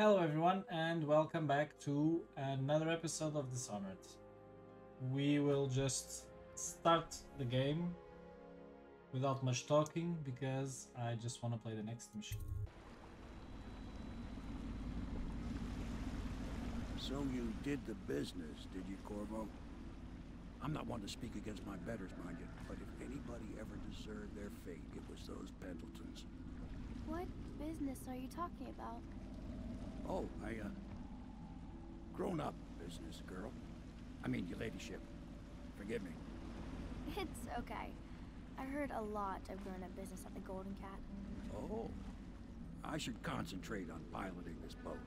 Hello everyone, and welcome back to another episode of Dishonored. We will just start the game without much talking, because I just want to play the next mission. So you did the business, did you, Corvo? I'm not one to speak against my betters, mind you, but if anybody ever deserved their fate, it was those Pendletons. What business are you talking about? Oh, grown-up business, girl. I mean, your ladyship. Forgive me. It's okay. I heard a lot of grown-up business at the Golden Cat. Oh. I should concentrate on piloting this boat.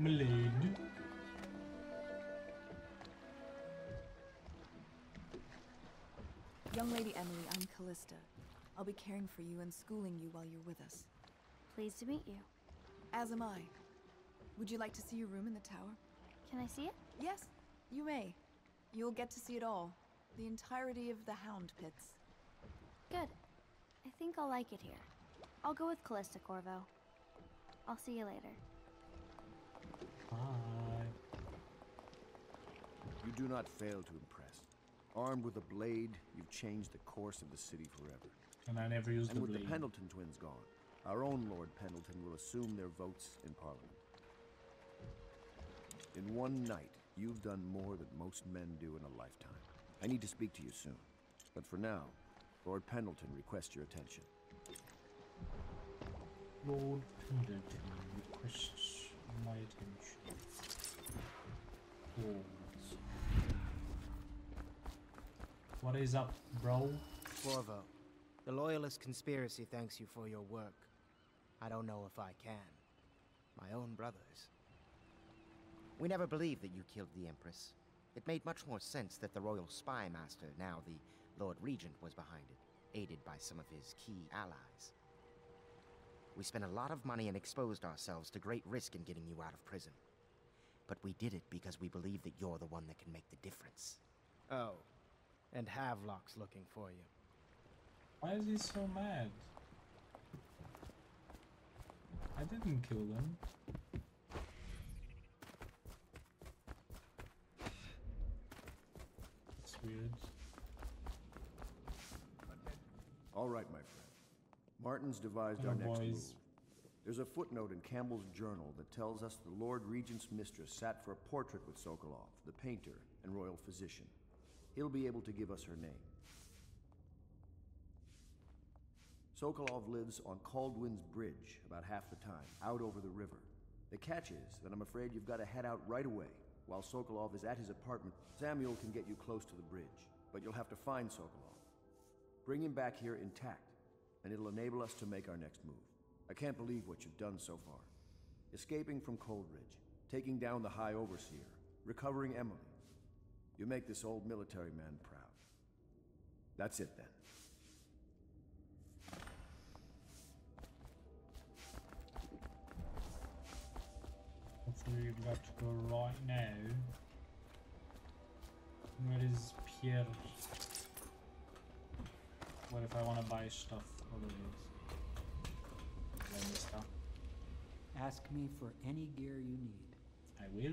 Milady. Young Lady Emily, I'm Callista. I'll be caring for you and schooling you while you're with us. Pleased to meet you. As am I. Would you like to see your room in the tower? Can I see it? Yes, you may. You'll get to see it all. The entirety of the Hound Pits. Good. I think I'll like it here. I'll go with Callista, Corvo. I'll see you later. Bye. You do not fail to impress. Armed with a blade, you've changed the course of the city forever. And I never used the blade. And with the Pendleton twins gone, our own Lord Pendleton will assume their votes in Parliament. In one night, you've done more than most men do in a lifetime. I need to speak to you soon. But for now, Lord Pendleton requests your attention. Lord Pendleton requests my attention. Oh. What is up, bro? Corvo, the Loyalist Conspiracy thanks you for your work. I don't know if I can. My own brothers. We never believed that you killed the Empress. It made much more sense that the Royal Spy Master, now the Lord Regent, was behind it, aided by some of his key allies. We spent a lot of money and exposed ourselves to great risk in getting you out of prison. But we did it because we believe that you're the one that can make the difference. Oh. And Havelock's looking for you. Why is he so mad? I didn't kill them. It's weird. All right, my friend. Martin's devised our next move. There's a footnote in Campbell's journal that tells us the Lord Regent's mistress sat for a portrait with Sokolov, the painter and royal physician. He'll be able to give us her name. Sokolov lives on Kaldwin's Bridge about half the time, out over the river. The catch is that I'm afraid you've got to head out right away. While Sokolov is at his apartment, Samuel can get you close to the bridge, but you'll have to find Sokolov. Bring him back here intact, and it'll enable us to make our next move. I can't believe what you've done so far. Escaping from Coldridge, taking down the High Overseer, recovering Emily. You make this old military man proud. That's it, then. Hopefully we've got to go right now. Where is Piero? What if I want to buy stuff? Ask me for any gear you need. I will.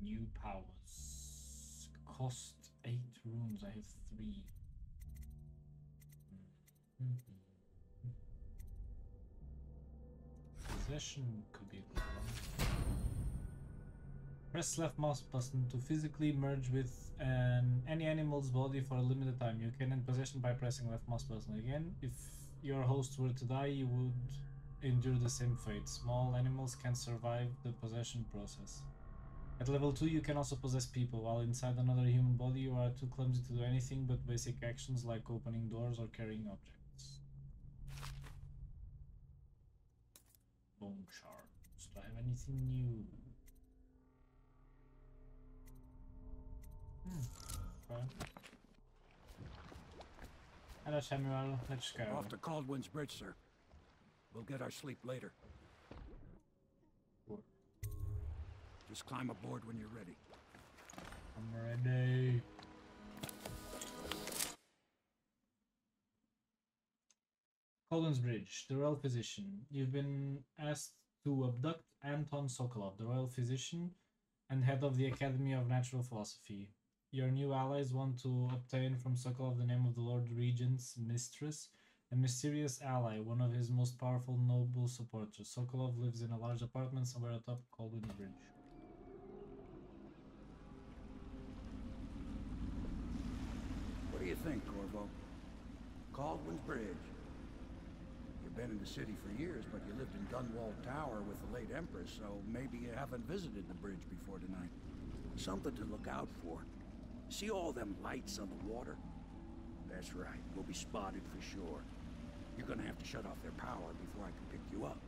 New powers. Cost 8 runes. I have 3. Possession could be a good one. Press left mouse button to physically merge with any animal's body for a limited time. You can end possession by pressing left mouse button again. If your host were to die, you would endure the same fate. Small animals can survive the possession process. At level 2, you can also possess people. While inside another human body, you are too clumsy to do anything but basic actions like opening doors or carrying objects. Bone shards. Do I have anything new? Okay. Hello, Samuel. Let's go. We're off to Kaldwin's Bridge, sir. We'll get our sleep later. What? Just climb aboard when you're ready. I'm ready. Kaldwin's Bridge, the Royal Physician. You've been asked to abduct Anton Sokolov, the Royal Physician and head of the Academy of Natural Philosophy. Your new allies want to obtain from Sokolov the name of the Lord Regent's mistress, a mysterious ally, one of his most powerful noble supporters. Sokolov lives in a large apartment somewhere atop Kaldwin's Bridge. What do you think, Corvo? Kaldwin's Bridge. You've been in the city for years, but you lived in Dunwall Tower with the late Empress, so maybe you haven't visited the bridge before tonight. Something to look out for. See all them lights on the water? That's right, we'll be spotted for sure. You're gonna have to shut off their power before I can pick you up.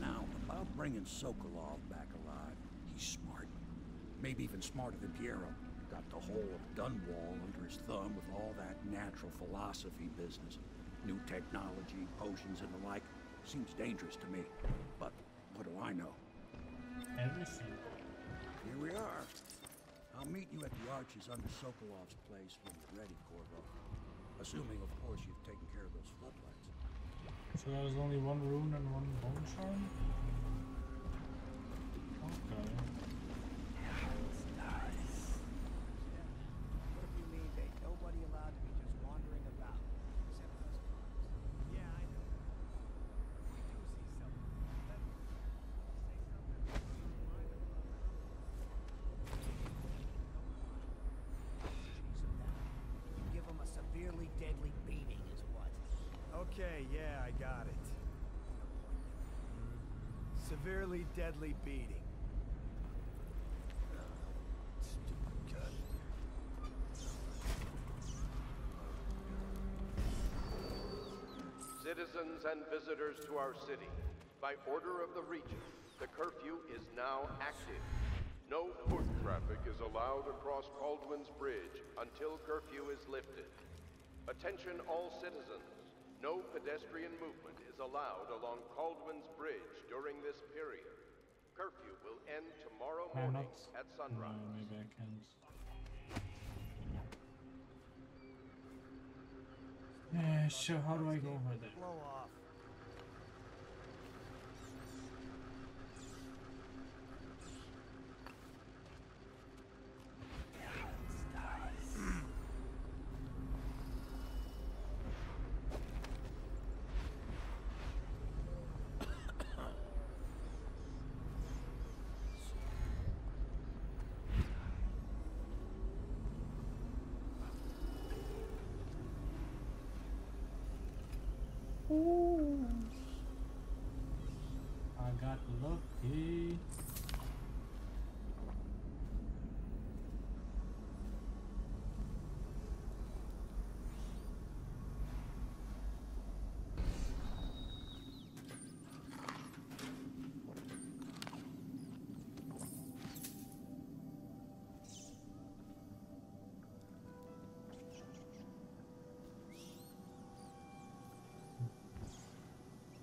Now, about bringing Sokolov back alive, he's smart. Maybe even smarter than Piero. Got the whole of Dunwall under his thumb with all that natural philosophy business. New technology, potions and the like. Seems dangerous to me, but what do I know? Everything. Here we are. I'll meet you at the arches under Sokolov's place when you're ready, Corvo. Assuming, of course, you've taken care of those floodlights. So there was only one rune and one bone charm? Okay. That's nice. What if you leave? Ain't nobody allowed to be just wandering about. Except those cars. Yeah, I know. We do see something. Say something. A severely deadly beating is what? Okay, yeah, I got it. Severely deadly beating. Stupid gun. Citizens and visitors to our city, by order of the Regent, the curfew is now active. No foot traffic is allowed across Kaldwin's Bridge until curfew is lifted. Attention all citizens. No pedestrian movement is allowed along Kaldwin's Bridge during this period. Curfew will end tomorrow morning at sunrise. Yeah, sure, how do I go over there? Blow off.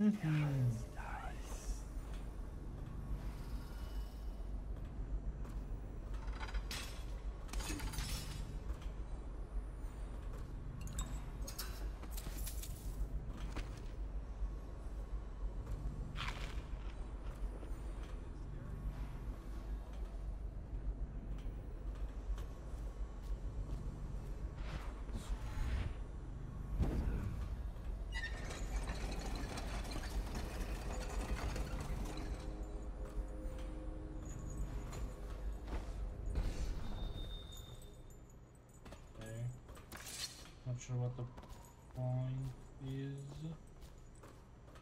Mm-hmm. Nice. not sure what the point is.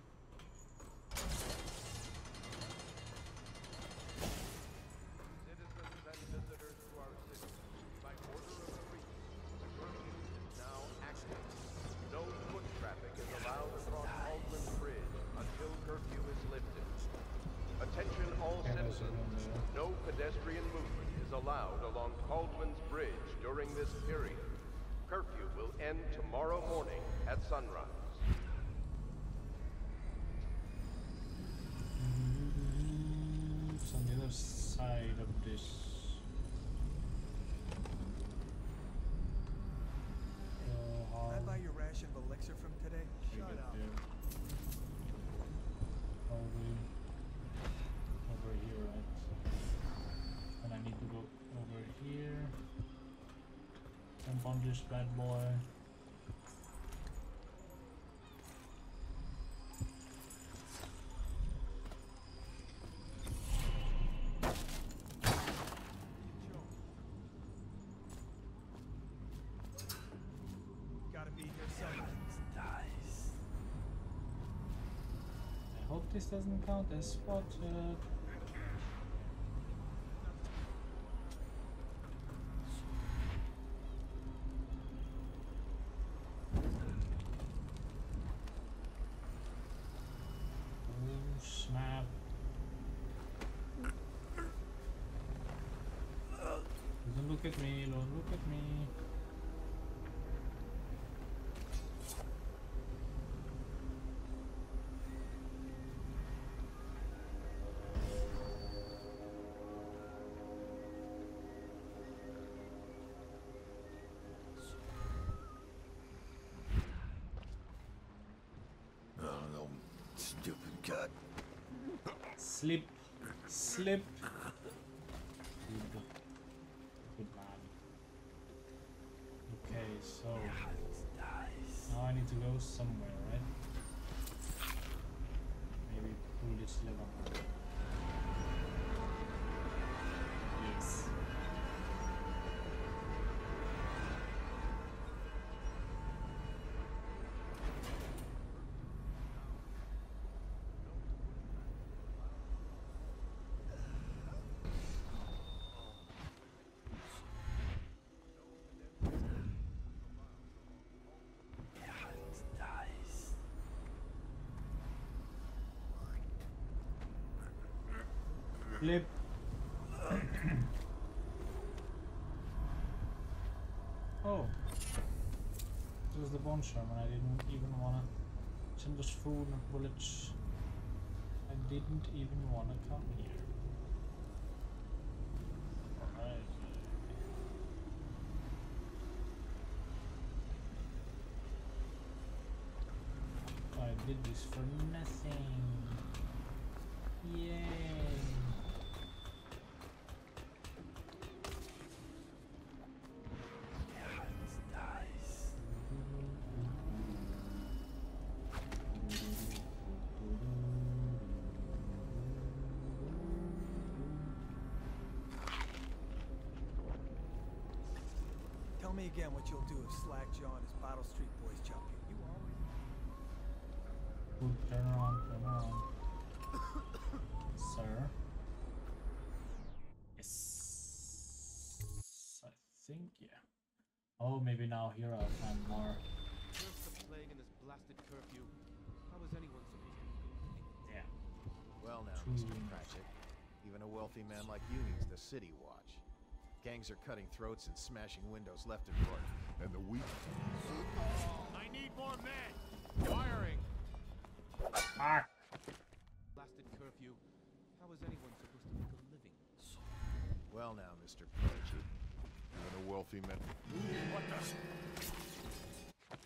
Citizens and visitors to our city, by order of the regent, the curfew is now active. No foot traffic is allowed across Kaldwin's Bridge until curfew is lifted. Attention all citizens, no pedestrian movement is allowed along Kaldwin's Bridge during this period. Curfew will end tomorrow morning at sunrise. It's on the other side of this. I buy your ration of elixir from today. Shut up. Probably over here, right? And I need to go over here. Jump on this bad boy. Gotta be here somewhere. Nice. I hope this doesn't count as spotted. Look at me, Lord, look at me. Oh, no, stupid cat. Slip, slip. So now I need to go somewhere, right? Maybe pull this lever. Yes. Flip. Oh, this was the bomb charm and I didn't even wanna send us food and bullets. I didn't even wanna come here. Alright. I did this for nothing. Yay. Tell me again what you'll do if Slackjaw and his Bottle Street Boys jump you. You always... Ooh, turn around, sir. Yes. I think, yeah. Oh, maybe now here I'll find more. Where's the plague in this blasted curfew? How is anyone supposed to... Yeah. Well now, Mr. Cratchit, even a wealthy man like you needs the city watch. Gangs are cutting throats and smashing windows left and right. And the weak. I need more men. Firing. Ah. Blasted curfew. How is anyone supposed to make a living? Well now, Mr. Cratchit, you're a wealthy man. What the?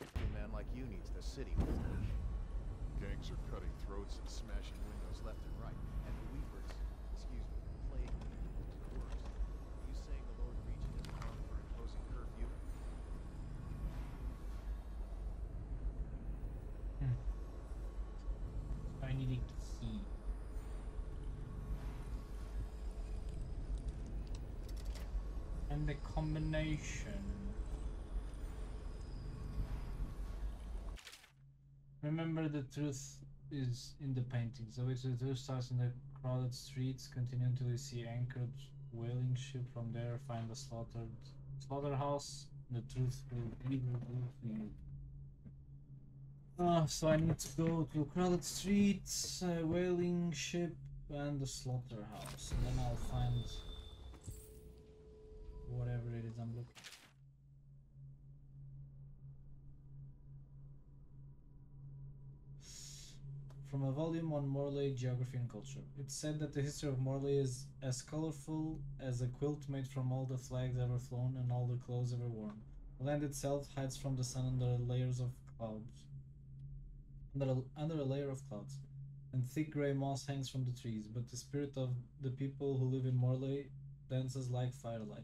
A man like you needs the city. Gangs are cutting throats and smashing windows left and right. And the weavers. Excuse me. I need a key. And the combination. Remember, the truth is in the paintings. The way to the truth starts in the crowded streets, continue until you see anchored whaling ship. From there, find the slaughterhouse. The truth will be revealed. So I need to go to crowded streets, whaling ship, and the slaughterhouse, and then I'll find whatever it is I'm looking for. From a volume on Morley, Geography and Culture. It's said that the history of Morley is as colorful as a quilt made from all the flags ever flown and all the clothes ever worn. The land itself hides from the sun under layers of clouds. Under a layer of clouds, and thick grey moss hangs from the trees, but the spirit of the people who live in Morley dances like firelight.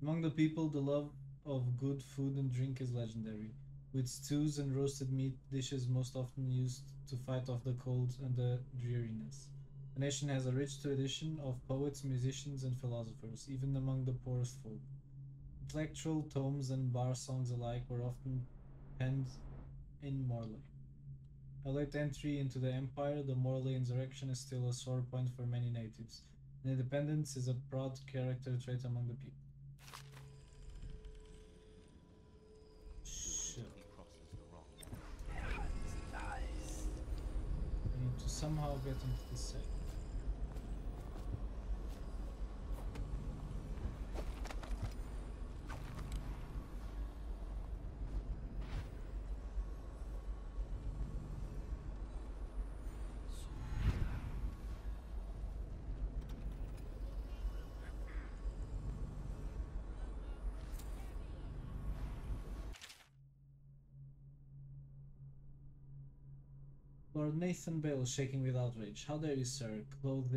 Among the people, the love of good food and drink is legendary, with stews and roasted meat dishes most often used to fight off the cold and the dreariness. The nation has a rich tradition of poets, musicians, and philosophers, even among the poorest folk. Intellectual tomes and bar songs alike were often penned in Morley. A late entry into the empire, the Morley insurrection is still a sore point for many natives, and independence is a proud character trait among the people. To somehow get into the safe. Lord Nathan Bell, shaking with outrage. How dare you, sir, clothed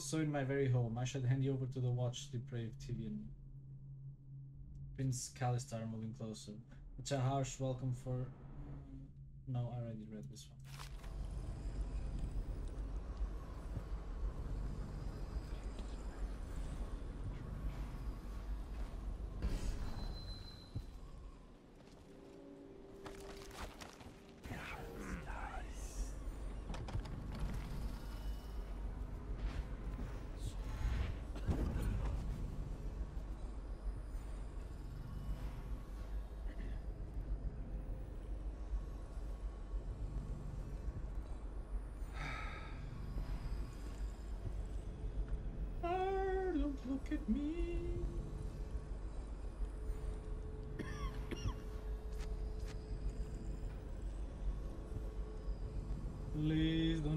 so in my very home. I should hand you over to the watch, depraved Tyvian. Prince Calistar, moving closer. Such a harsh welcome for... No, I already read this one.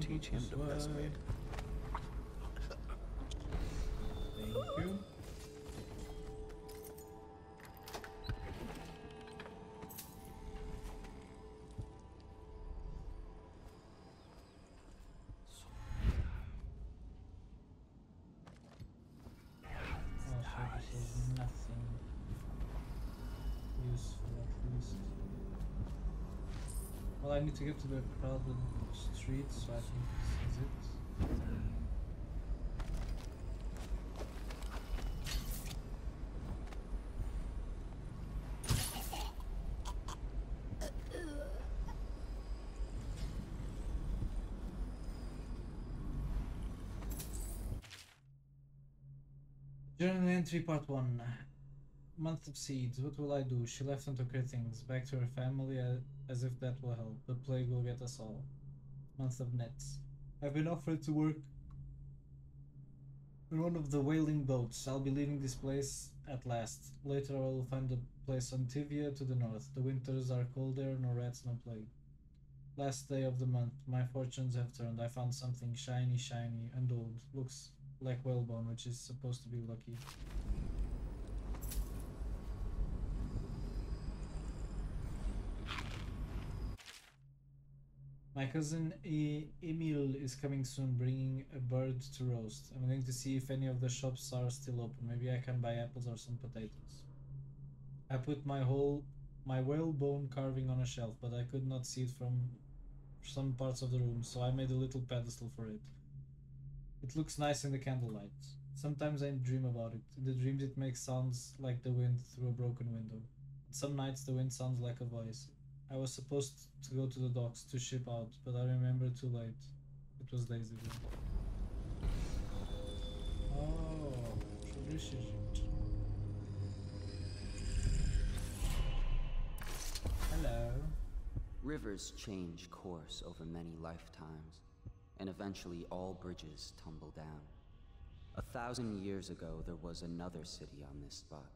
Teach him to persuade. Thank you. I need to get to the crowded street, so I think this is it. Journal entry part 1. Month of Seeds. What will I do? She left on to her things, back to her family, as if that will help. The plague will get us all. Month of Nets. I've been offered to work on one of the whaling boats. I'll be leaving this place at last. Later I will find a place on Tyvia to the north. The winters are cold there, no rats, no plague. Last day of the month. My fortunes have turned. I found something shiny, shiny, and old. Looks like whalebone, which is supposed to be lucky. My cousin Emil is coming soon, bringing a bird to roast. I'm going to see if any of the shops are still open. Maybe I can buy apples or some potatoes. I put my whalebone carving on a shelf, but I could not see it from some parts of the room, so I made a little pedestal for it. It looks nice in the candlelight. Sometimes I dream about it. In the dreams it makes sounds like the wind through a broken window. Some nights the wind sounds like a voice. I was supposed to go to the docks to ship out, but I remember too late. It was days ago. Oh, tradition. Hello. Rivers change course over many lifetimes, and eventually all bridges tumble down. 1,000 years ago, there was another city on this spot.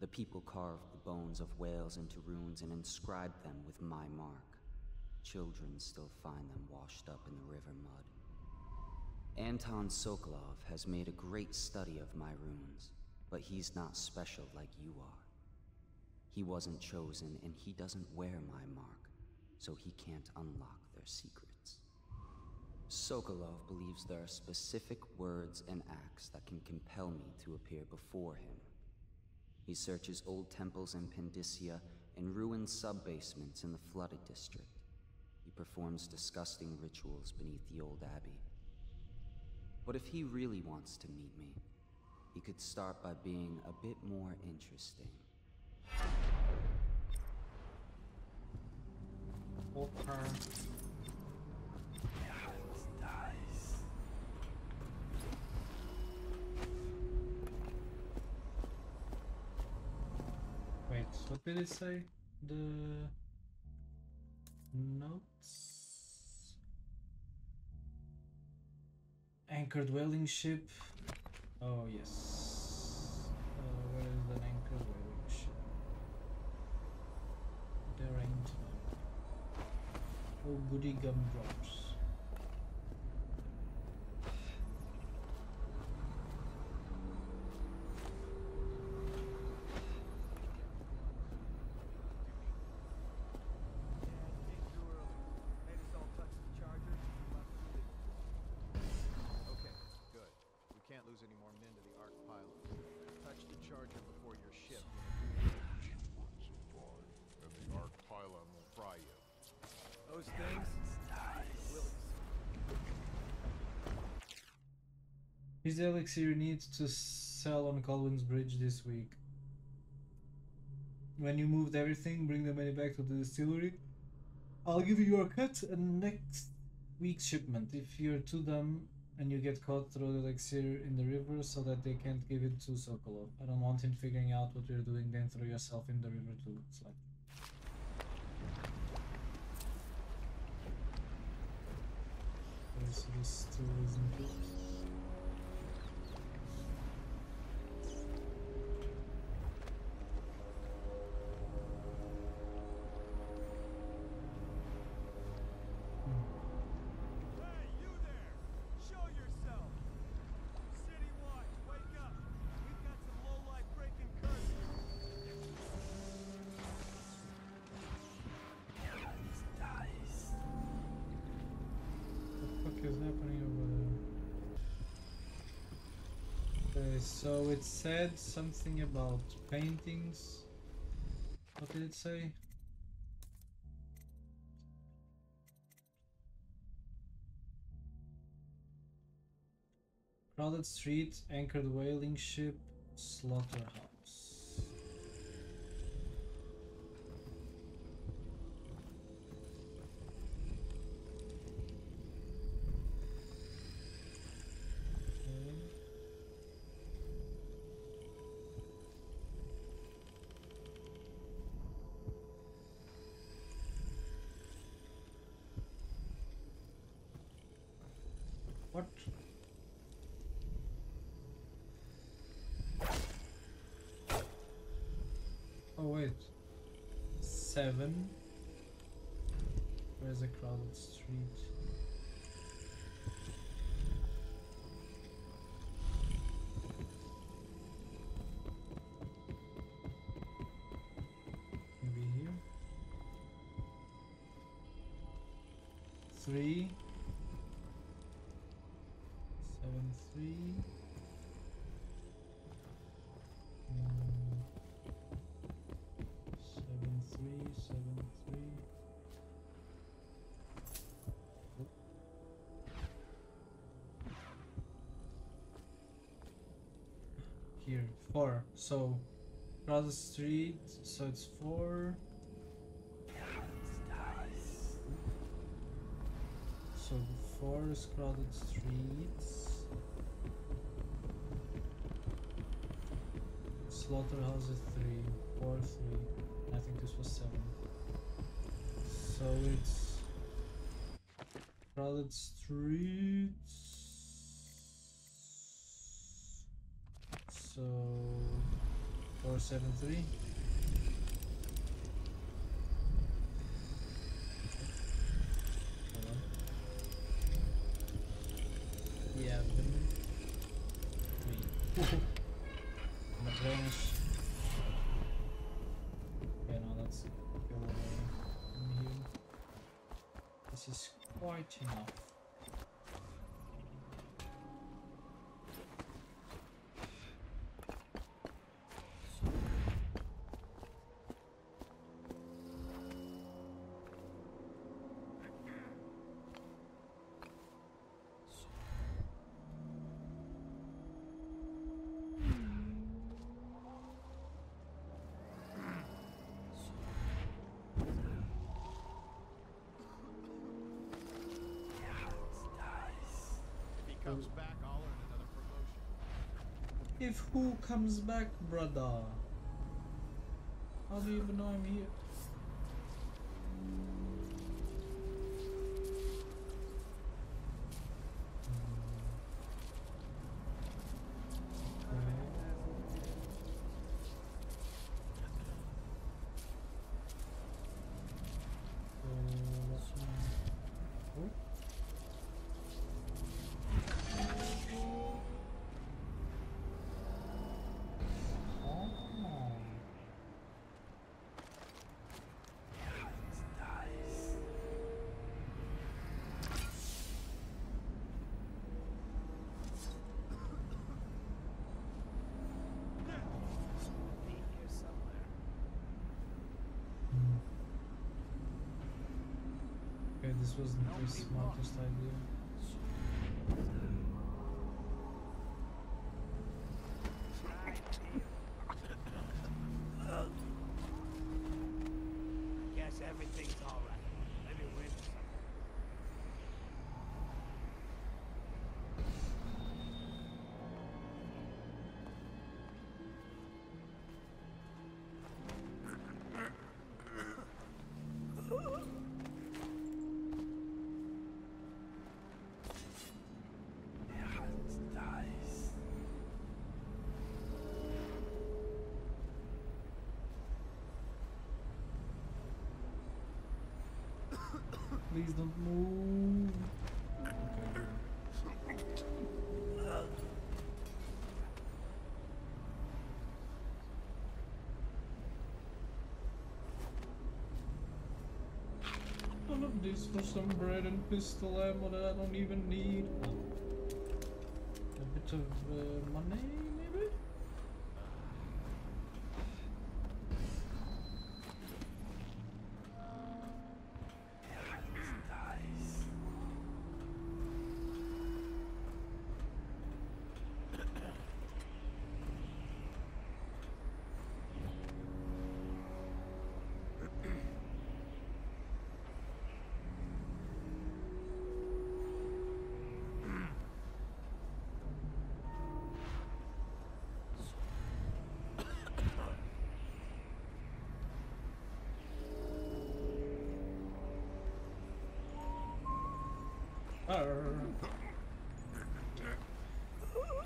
The people carved the bones of whales into runes and inscribed them with my mark. Children still find them washed up in the river mud. Anton Sokolov has made a great study of my runes, but he's not special like you are. He wasn't chosen, and he doesn't wear my mark, so he can't unlock their secrets. Sokolov believes there are specific words and acts that can compel me to appear before him. He searches old temples in Pandyssia and ruined sub-basements in the flooded district. He performs disgusting rituals beneath the old abbey. But if he really wants to meet me, he could start by being a bit more interesting. Okay. What did it say? The notes? Anchored whaling ship. Oh, yes. Where is an anchored whaling ship? There ain't none. Oh, goody gumdrops. Is the elixir you need to sell on Kaldwin's Bridge this week? When you moved everything, bring the money back to the distillery. I'll give you your cut and next week's shipment. If you're too dumb and you get caught, throw the elixir in the river so that they can't give it to Sokolov. I don't want him figuring out what you're doing, then throw yourself in the river too. It's like... This still isn't good. So it said something about paintings. What did it say? Crowded street, anchored whaling ship, slaughterhouse. Oh wait, 7. Where's a crowded street? Maybe here. 3. 7, 3. Here, 4. So, across the street, so it's 4. So the forest, crowded streets, slaughterhouses 3, war 3, and I think this was 7. So it's crowded streets. So 473. Yeah, but me. Much range. Yeah, no, that's go away from here. This is quite enough. If who comes back, brother? How do you even know I'm here? This wasn't the smartest idea. Guess everything's all right. Maybe win Please don't move. All of this for some bread and pistol ammo that I don't even need. A bit of money.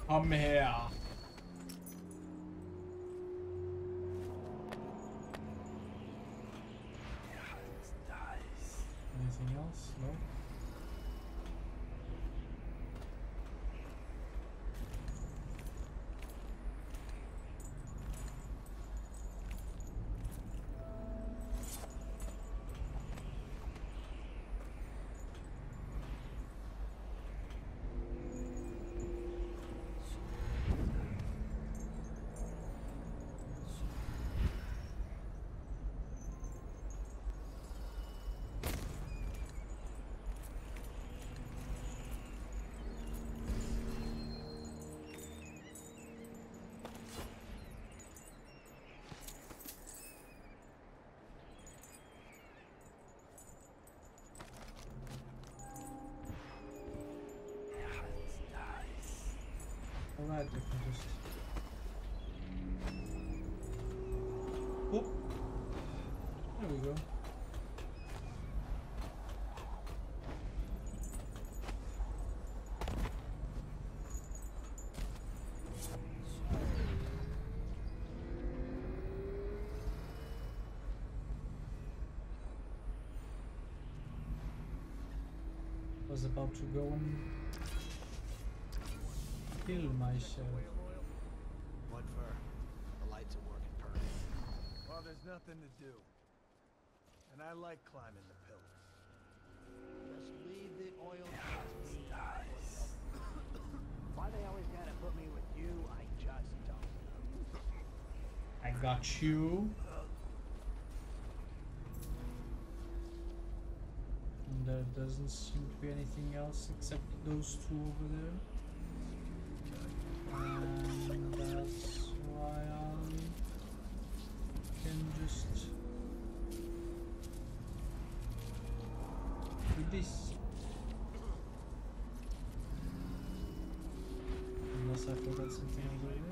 Come here. Anything else? No. side, we can just... Oop. There we go. Was about to go and kill myself. What for? The lights are working perfect. Well, there's nothing to do, and I like climbing the pillars. Just leave the oil. Why they always gotta put me with you? I just don't know. I got you. There doesn't seem to be anything else except those two over there, and that's why I can just do this, unless I forgot something over here.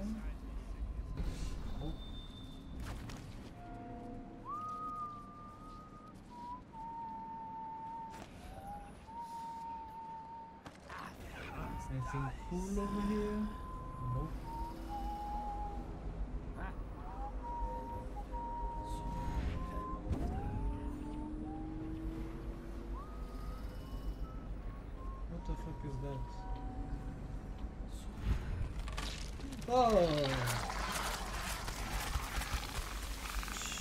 Anything cool over here? Nope. What the fuck is that? Oh!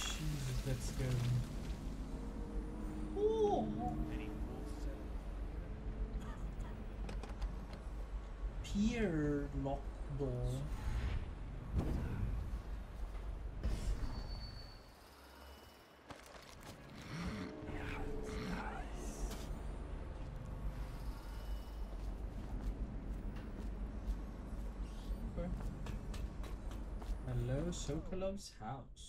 Jesus, that scared me. Ooh. Here, lock door. Okay. Hello, Sokolov's house.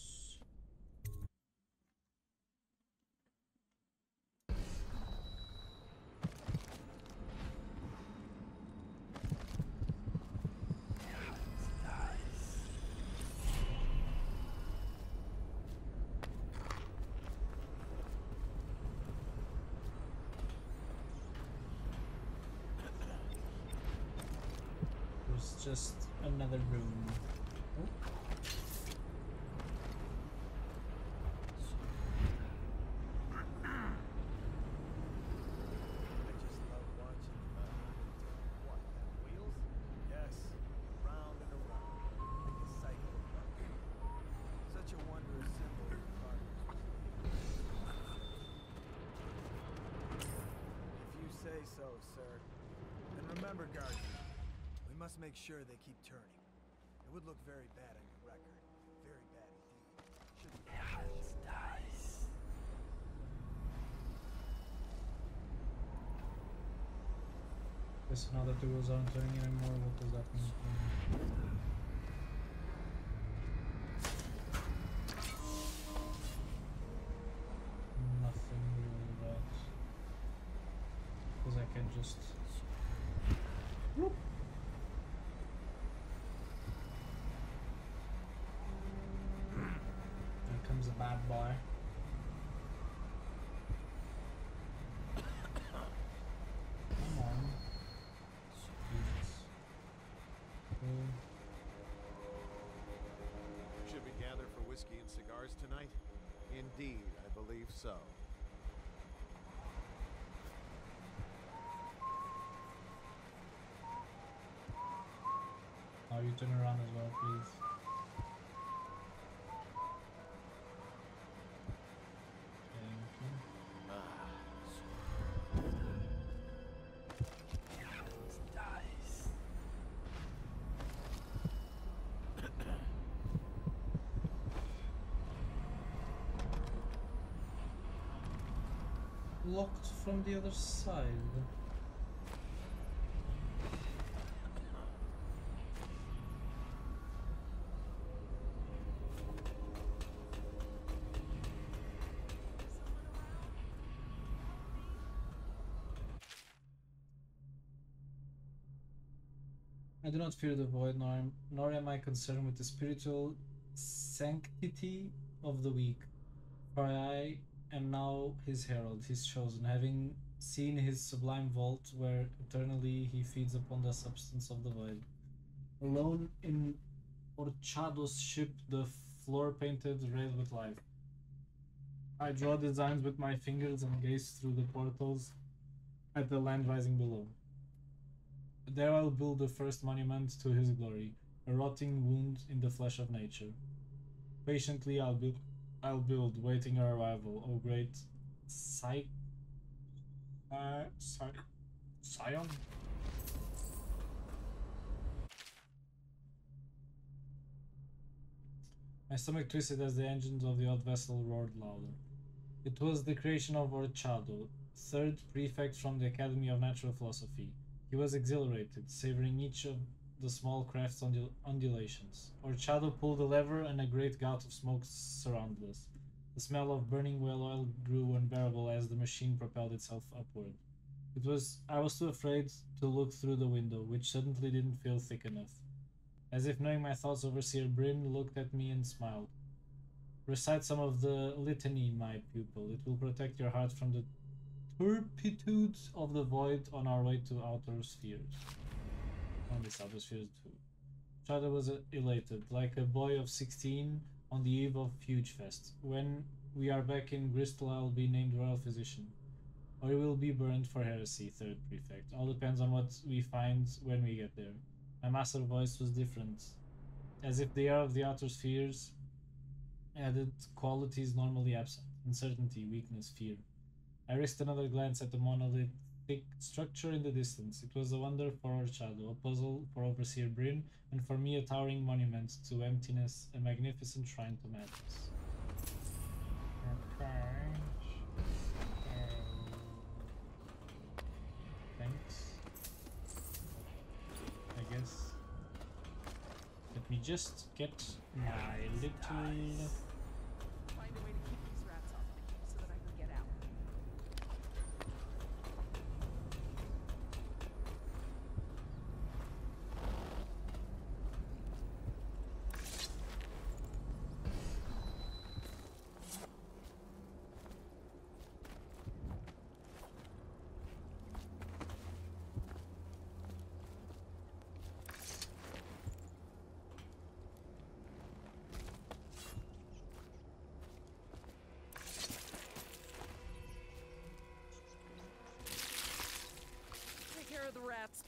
Just another room. Oh. Make sure they keep turning. It would look very bad on your record. Very bad indeed. Shouldn't be nice. Yes, now that the wheels aren't turning anymore, what does that mean? Nothing really bad. Because I can just... Whoop. A bad boy. Come on. Should we gather for whiskey and cigars tonight? Indeed, I believe so. Now you turn around as well, please. Locked from the other side. I do not fear the void, nor am I concerned with the spiritual sanctity of the weak, for I am now his herald, his chosen, having seen his sublime vault where eternally he feeds upon the substance of the void. Alone in Orchado's ship, the floor painted red with life, I draw designs with my fingers and gaze through the portals at the land rising below. There I'll build the first monument to his glory, a rotting wound in the flesh of nature. Patiently I'll build, waiting your arrival, O great Scion? My stomach twisted as the engines of the odd vessel roared louder. It was the creation of Orchado, 3rd prefect from the Academy of Natural Philosophy. He was exhilarated, savoring each of the small craft's undulations. Orchado pulled a lever and a great gout of smoke surrounded us. The smell of burning whale oil grew unbearable as the machine propelled itself upward. I was too afraid to look through the window, which suddenly didn't feel thick enough. As if knowing my thoughts, Overseer Bryn looked at me and smiled. Recite some of the litany, my pupil. It will protect your heart from the turpitude of the void on our way to outer spheres. On this outer spheres too. Shadow was elated, like a boy of 16 on the eve of Huge Fest. When we are back in Bristol, I will be named Royal Physician. Or he will be burned for heresy, 3rd Prefect. All depends on what we find when we get there. My master voice was different, as if the air of the outer spheres added qualities normally absent: uncertainty, weakness, fear. I risked another glance at the monolithic structure in the distance. It was a wonder for Orchado, a puzzle for Overseer Bryn, and for me a towering monument to emptiness, a magnificent shrine to madness. Okay. Thanks. Yes. Let me just get my little... Find a way to keep these rats off me so that I can get out.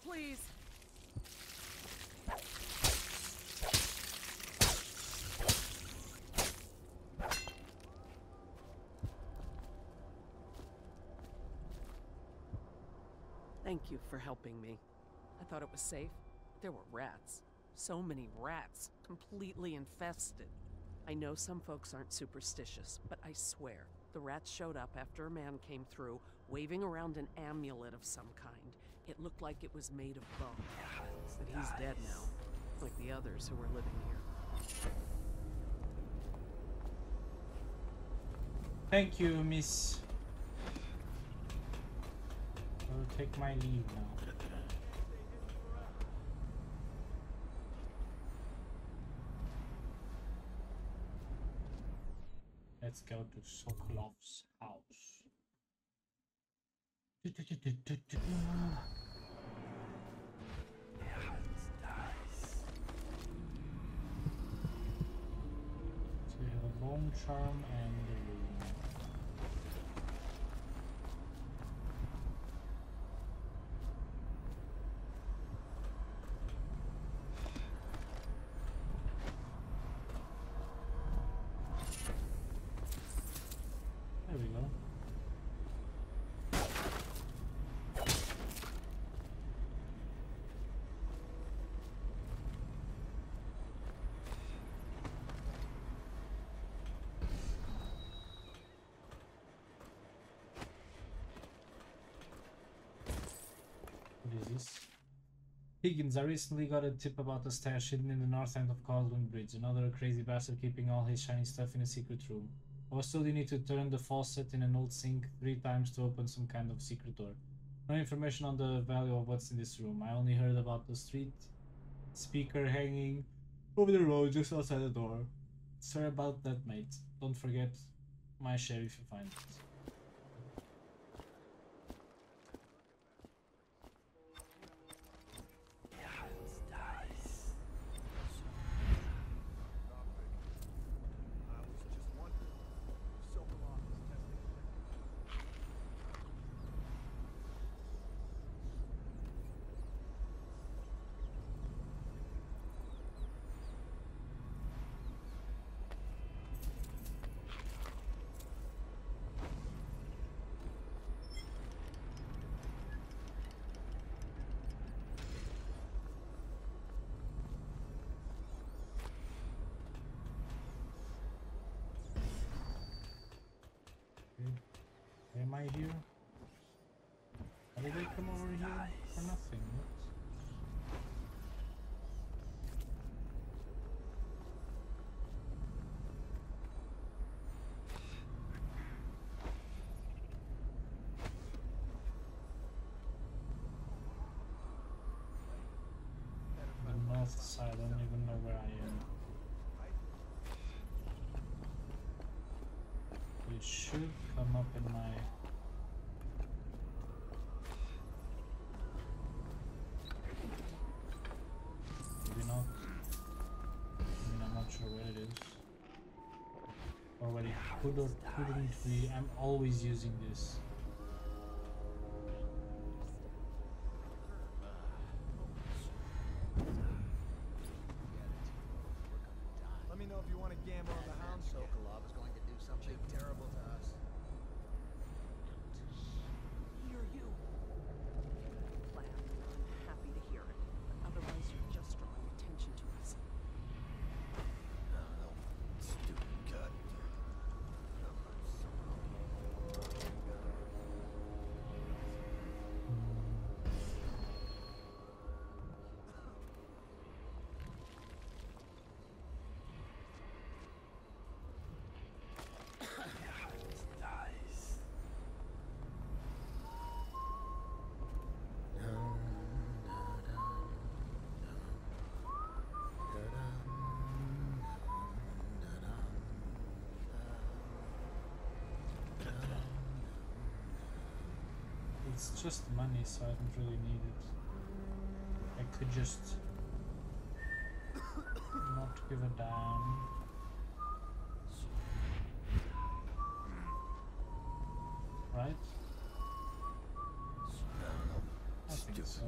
Please. Thank you for helping me. I thought it was safe. There were rats. So many rats, completely infested. I know some folks aren't superstitious, but I swear, the rats showed up after a man came through, waving around an amulet of some kind. It looked like it was made of bone, but he's dead now, like the others who were living here. Thank you, miss. I will take my leave now. Let's go to Sokolov's house. So we have a bone charm and a rune. There we go. Higgins, I recently got a tip about a stash hidden in the north end of Kaldwin's Bridge. Another crazy bastard keeping all his shiny stuff in a secret room. Also, you need to turn the faucet in an old sink 3 times to open some kind of secret door. No information on the value of what's in this room. I only heard about the street speaker hanging over the road just outside the door. Sorry about that, mate. Don't forget my share if you find it. Here? How did they come over here for nothing? The north side, I don't even know where I am. It should come up in my... Couldn't be. I'm always using this. Let me know if you want to gamble on the hound. Sokolov is going to do something terrible to us. Hear you. Plan. I'm happy to hear it. Otherwise, you're just drawing attention to us. No, stupid god. It's just money, so I don't really need it. I could just not give a damn. Right? I think so.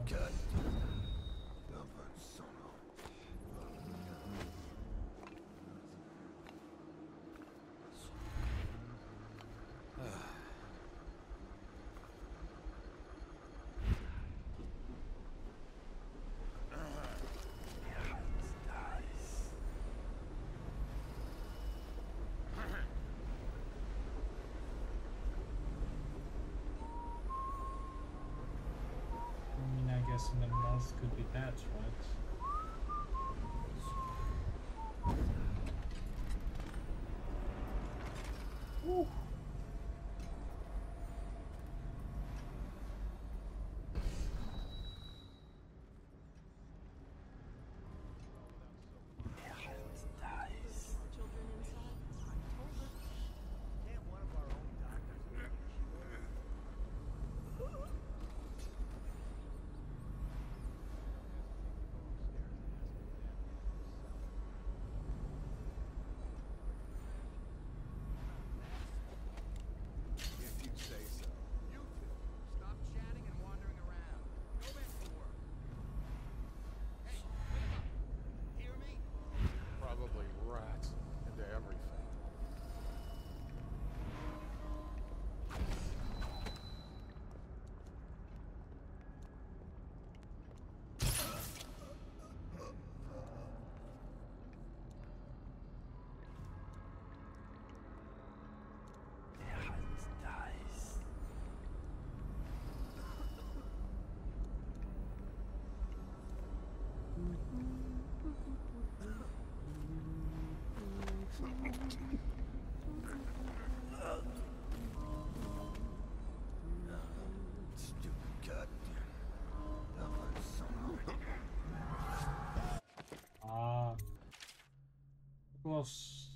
I guess in the north could be that, right?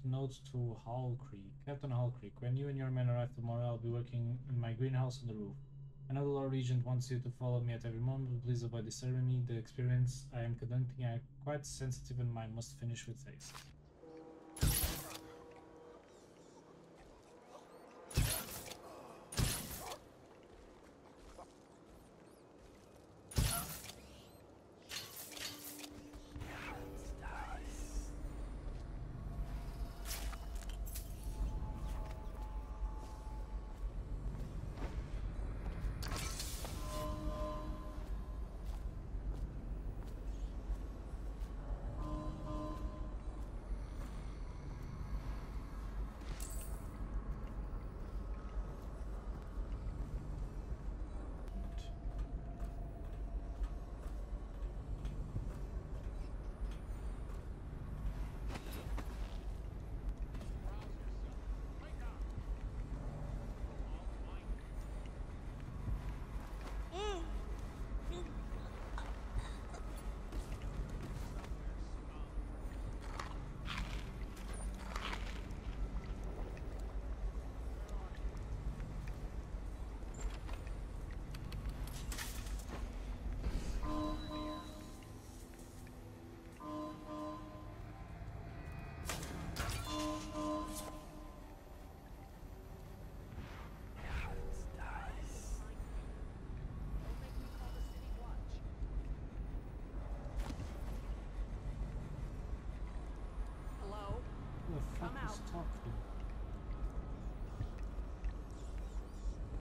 note to Howl Creek. Captain Howl Creek, when you and your men arrive tomorrow, I'll be working in my greenhouse on the roof. I know the Lord Regent wants you to follow me at every moment, but please avoid disturbing me. The experiments I am conducting are quite sensitive and I must finish with haste.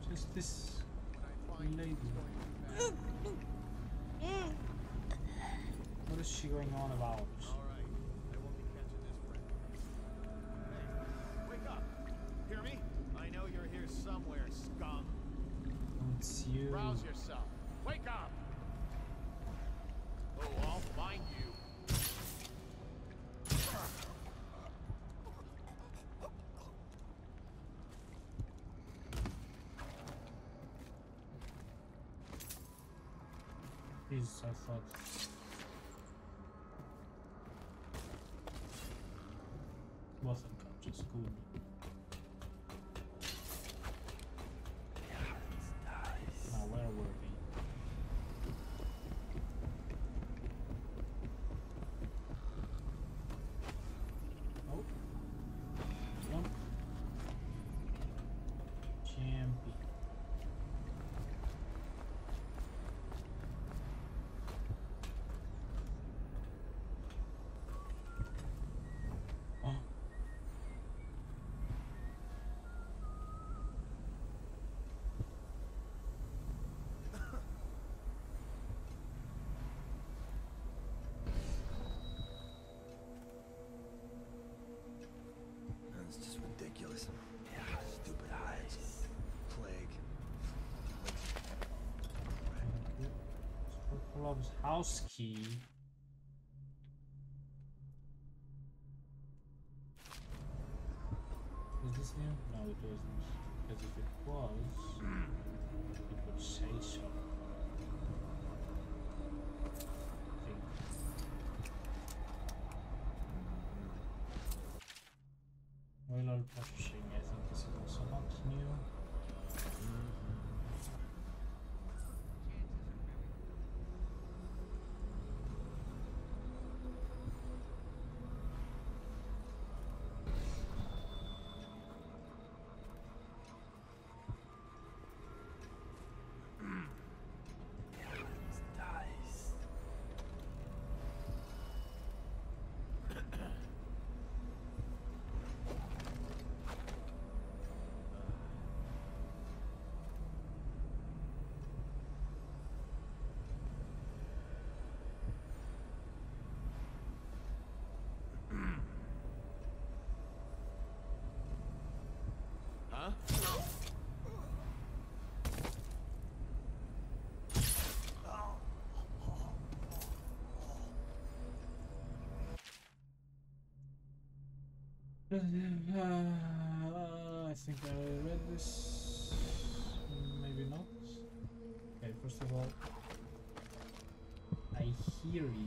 Just this lady. What is she going on about? Jesus, I thought. Both unconscious, good. Now, where were we? Oh. Jump. Champion. House key. Is this new? No, it wasn't. Because if it was, it would say so. I think. Well, all publishing, I think this is also not new. I think I read this. Maybe not. Okay, first of all, I hear you.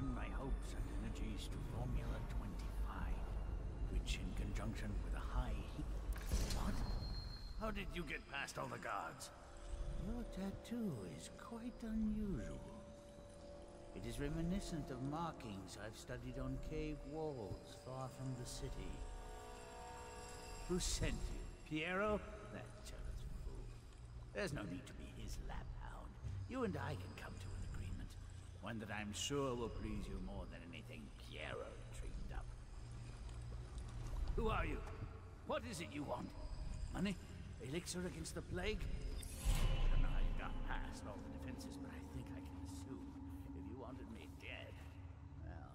turn my hopes and energies to Formula 25, which in conjunction with a high heat... What? How did you get past all the guards? Your tattoo is quite unusual. It is reminiscent of markings I've studied on cave walls far from the city. Who sent you? Piero? That jealous fool. There's no need to be his lap hound. You and I can come to an agreement. One that I'm sure will please you more than anything Piero dreamed up. Who are you? What is it you want? Money? Elixir against the plague? I don't know how you got past all the defenses, but I think I can assume if you wanted me dead, well...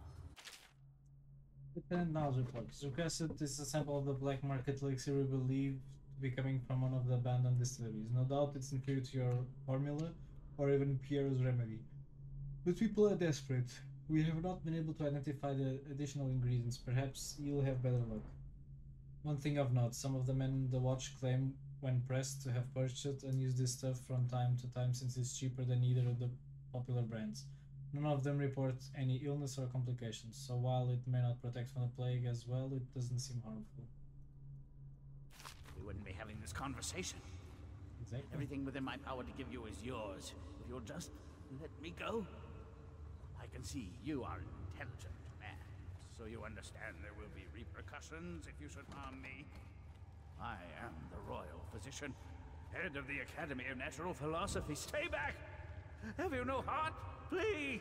Dependent knowledge of plugs. Requested is a sample of the black market elixir we believe to be coming from one of the abandoned distilleries. No doubt it's inferior to your formula, or even Pierre's remedy. But people are desperate. We have not been able to identify the additional ingredients. Perhaps you'll have better luck. One thing I've noticed, some of the men in the watch claim when pressed to have purchased and used this stuff from time to time since it's cheaper than either of the popular brands. None of them report any illness or complications, so while it may not protect from the plague as well, it doesn't seem harmful. We wouldn't be having this conversation. Exactly. Everything within my power to give you is yours. If you'll just let me go. I can see you are an intelligent man, so you understand there will be repercussions if you should harm me. I am the Royal Physician, head of the Academy of Natural Philosophy. Stay back! Have you no heart? Please!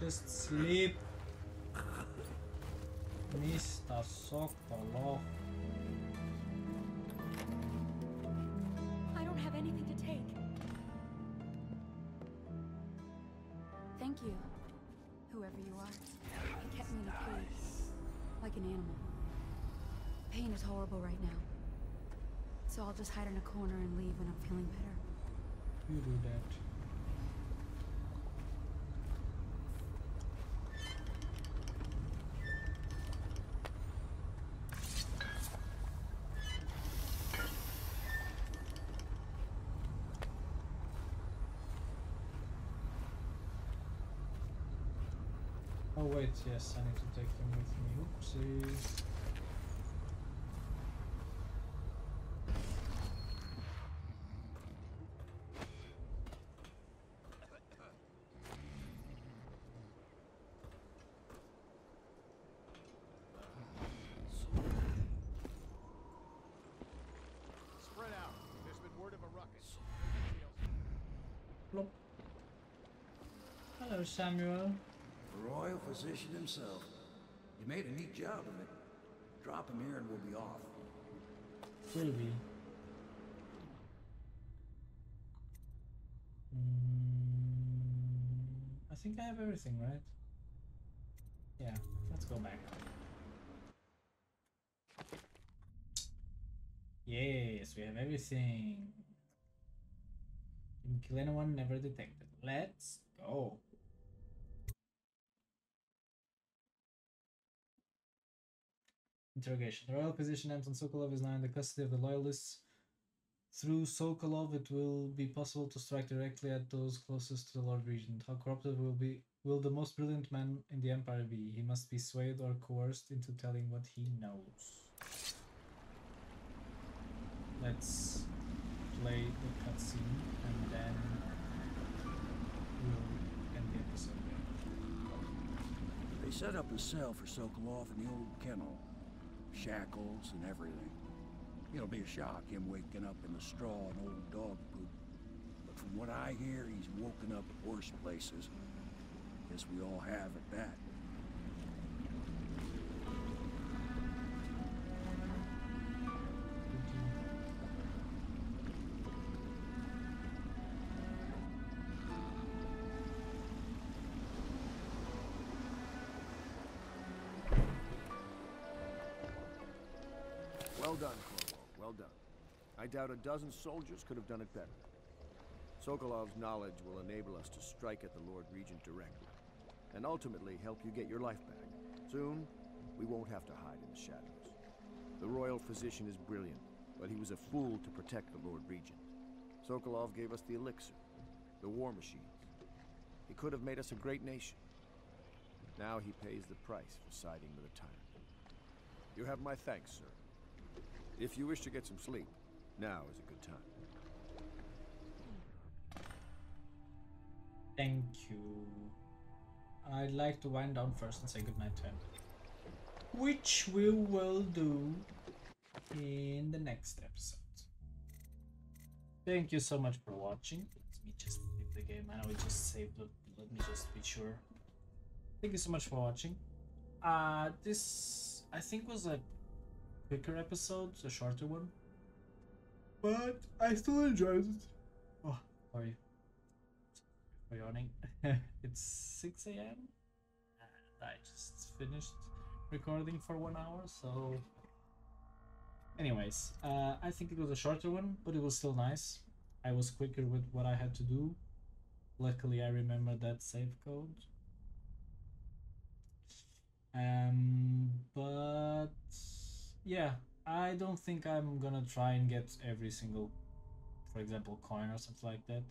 Just sleep. Mr. Sokolov. I don't have anything to take. Thank you, whoever you are. You kept me in peace, like an animal. Pain is horrible right now, so I'll just hide in a corner and leave when I'm feeling better. You do that. Oh wait, yes, I need to take them with me. Oopsie. Hello, Samuel. The Royal Physician himself. You made a neat job of it. Drop him here and we'll be off. Will be. I think I have everything, right? Yeah, let's go back. Yes, we have everything. Didn't kill anyone, never detected. Let's go. Interrogation. The Royal Physician Anton Sokolov is now in the custody of the Loyalists. Through Sokolov, it will be possible to strike directly at those closest to the Lord Regent. How corrupted will the most brilliant man in the Empire be? He must be swayed or coerced into telling what he knows. Let's play the cutscene and then we'll end the episode. They set up a cell for Sokolov in the old kennel. Shackles and everything. It'll be a shock, him waking up in the straw and old dog poop. But from what I hear, he's woken up worse places. Guess we all have at that. Well done, Corvo. Well done. I doubt a dozen soldiers could have done it better. Sokolov's knowledge will enable us to strike at the Lord Regent directly, and ultimately help you get your life back. Soon, we won't have to hide in the shadows. The Royal Physician is brilliant, but he was a fool to protect the Lord Regent. Sokolov gave us the elixir, the war machine. He could have made us a great nation. Now he pays the price for siding with a tyrant. You have my thanks, sir. If you wish to get some sleep, now is a good time. Thank you. I'd like to wind down first and say goodnight to him, which we will do in the next episode. Thank you so much for watching. Let me just save the game. I know it just saved, but let me just be sure. Thank you so much for watching. This I think was a quicker episode, a shorter one, but I still enjoyed it. Oh, sorry for yawning. It's 6 a.m. and I just finished recording for 1 hour, so anyways, I think it was a shorter one, but it was still nice. I was quicker with what I had to do. Luckily I remembered that save code. But yeah, I don't think I'm gonna try and get every single, for example, coin or something like that.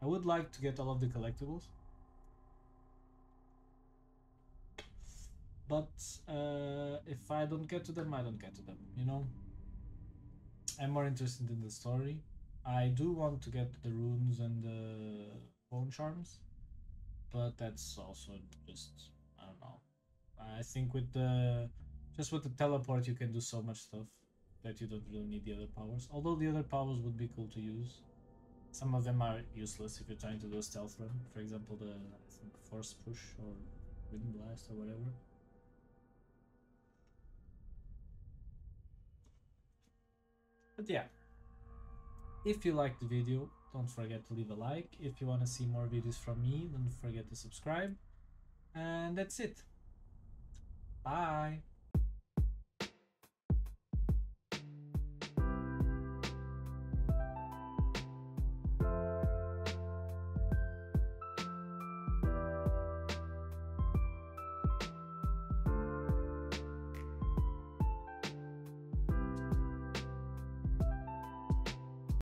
I would like to get all of the collectibles, but if I don't get to them, I don't get to them, you know? I'm more interested in the story. I do want to get the runes and the bone charms, but that's also just, I don't know. I think with the, just with the teleport, you can do so much stuff that you don't really need the other powers. Although the other powers would be cool to use. Some of them are useless if you're trying to do a stealth run. For example, the force push or wind blast or whatever. But yeah, if you liked the video, don't forget to leave a like. If you want to see more videos from me, don't forget to subscribe. And that's it. Bye.